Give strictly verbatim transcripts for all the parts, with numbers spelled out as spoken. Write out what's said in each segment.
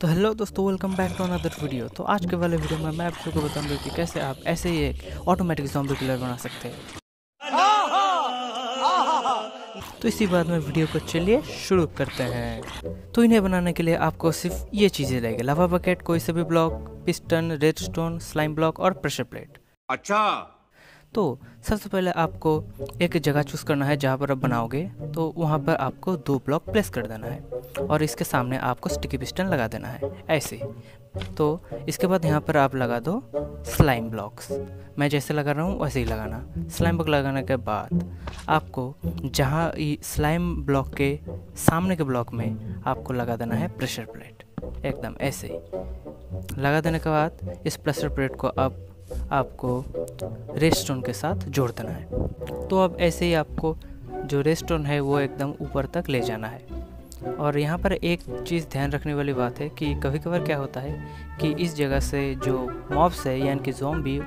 तो हेलो दोस्तों, welcome back to another video. तो आज के वाले वीडियो में मैं आप लोगों को बताऊंगा कि कैसे आप ऐसे ही एक ऑटोमेटिक ज़ॉम्बी किलर बना सकते हैं। तो इसी बात में वीडियो को चलिए शुरू करते हैं। तो इन्हें बनाने के लिए आपको सिर्फ ये चीज़ें लगेगी: लावा बकेट, कोई से भी block, piston, redstone, slime block और प्रेशर प्लेट। अच्छा, तो सबसे पहले आपको एक जगह चूज़ करना है जहाँ पर आप बनाओगे। तो वहाँ पर आपको दो ब्लॉक प्लेस कर देना है और इसके सामने आपको स्टिकी पिस्टन लगा देना है, ऐसे। तो इसके बाद यहाँ पर आप लगा दो स्लाइम ब्लॉक्स। मैं जैसे लगा रहा हूँ वैसे ही लगाना। स्लाइम ब्लॉक लगाने के बाद आपको जहाँ स्लाइम ब्लॉक के सामने के ब्लॉक में आपको लगा देना है प्रेशर प्लेट, एकदम ऐसे ही लगा देने के बाद इस प्रेशर प्लेट को आप आपको रेस्टोन के साथ जोड़ देना है। तो अब ऐसे ही आपको जो रेस्टोन है वो एकदम ऊपर तक ले जाना है। और यहाँ पर एक चीज़ ध्यान रखने वाली बात है कि कभी कभार क्या होता है कि इस जगह से जो मॉब्स है यानी कि ज़ॉम्बी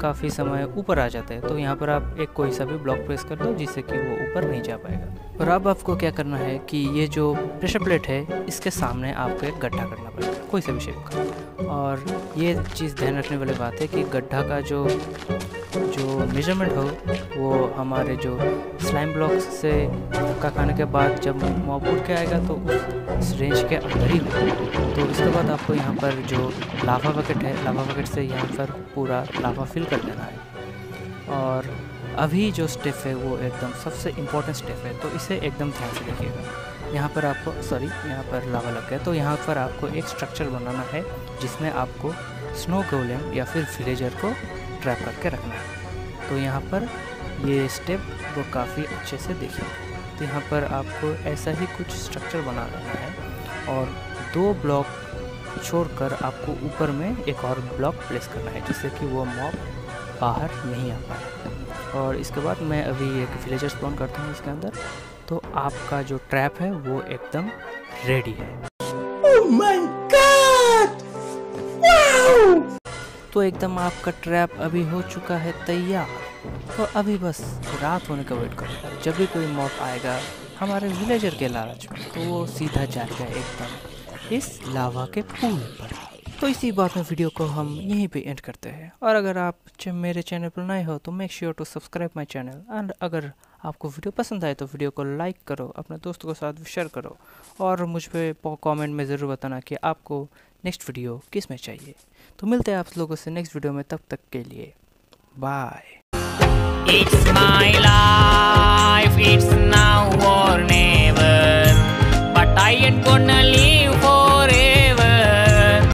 काफ़ी समय ऊपर आ जाता है। तो यहाँ पर आप एक कोई सा भी ब्लॉक प्रेस कर दो जिससे कि वो ऊपर नहीं जा पाएगा। और अब आपको क्या करना है कि ये जो प्रेशर प्लेट है इसके सामने आपको एक गड्ढा करना पड़ेगा, कोई सा भी शेप का। और ये चीज़ ध्यान रखने वाली बात है कि गड्ढा का जो जो मेजरमेंट हो वो हमारे जो स्लाइम ब्लॉक्स से धक्का खाने के बाद जब मॉब उठ के आएगा तो उस रेंज के अंदर ही हो। तो इसके बाद आपको यहाँ पर जो लावा बकेट है, लावा बकेट से यहाँ पर पूरा लावा फिल कर देना है। और अभी जो स्टेप है वो एकदम सबसे इम्पोर्टेंट स्टेप है, तो इसे एकदम ध्यान से देखिएगा। यहाँ पर आपको सॉरी यहाँ पर लावा लग गया। तो यहाँ पर आपको एक स्ट्रक्चर बनाना है जिसमें आपको स्नो गोलेम या फिर विलेजर को ट्रैप करके रखना है। तो यहाँ पर ये स्टेप वो काफ़ी अच्छे से देखिए। तो यहाँ पर आपको ऐसा ही कुछ स्ट्रक्चर बना लेना है और दो ब्लॉक छोड़कर आपको ऊपर में एक और ब्लॉक प्लेस करना है जिससे कि वो मॉब बाहर नहीं आ पाए। और इसके बाद मैं अभी एक विलेजर स्पॉन करता हूँ इसके अंदर। तो आपका जो ट्रैप है वो एकदम रेडी है। Oh my God! Wow! तो एकदम आपका ट्रैप अभी हो चुका है तैयार। तो अभी बस रात होने का वेट करो, जब भी कोई मॉब आएगा हमारे विलेजर के लालच में तो वो सीधा जाएगा एकदम इस लावा के पूल पर। तो इसी बात में वीडियो को हम यहीं पे एंड करते हैं। और अगर आप मेरे चैनल पर नए हो तो make sure to subscribe my channel. And अगर आपको वीडियो पसंद आए तो वीडियो को लाइक करो, अपने दोस्तों के साथ शेयर करो और मुझ पर कॉमेंट में ज़रूर बताना कि आपको नेक्स्ट वीडियो किस में चाहिए। तो मिलते हैं आप लोगों से नेक्स्ट वीडियो में, तब तक के लिए बाय।